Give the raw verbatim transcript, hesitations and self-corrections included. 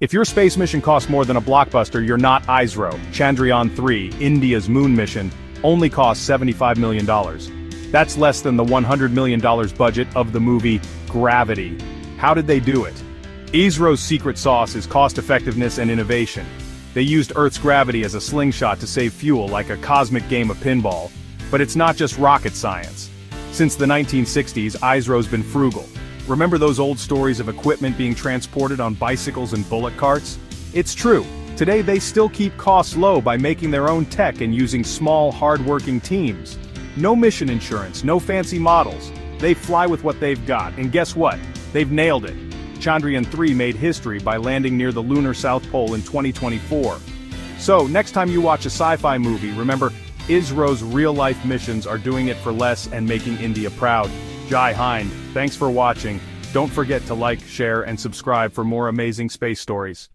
If your space mission costs more than a blockbuster, you're not ISRO. Chandrayaan three, India's moon mission, only cost seventy-five million dollars. That's less than the one hundred million dollars budget of the movie Gravity. How did they do it? ISRO's secret sauce is cost-effectiveness and innovation. They used Earth's gravity as a slingshot to save fuel, like a cosmic game of pinball. But it's not just rocket science. Since the nineteen sixties, ISRO's been frugal. Remember those old stories of equipment being transported on bicycles and bullet carts? It's true. Today they still keep costs low by making their own tech and using small, hard-working teams. No mission insurance, no fancy models. They fly with what they've got, and guess what? They've nailed it. Chandrayaan three made history by landing near the lunar South Pole in twenty twenty-four. So, next time you watch a sci-fi movie, remember, ISRO's real-life missions are doing it for less and making India proud. Jai Hind. Thanks for watching. Don't forget to like, share, and subscribe for more amazing space stories.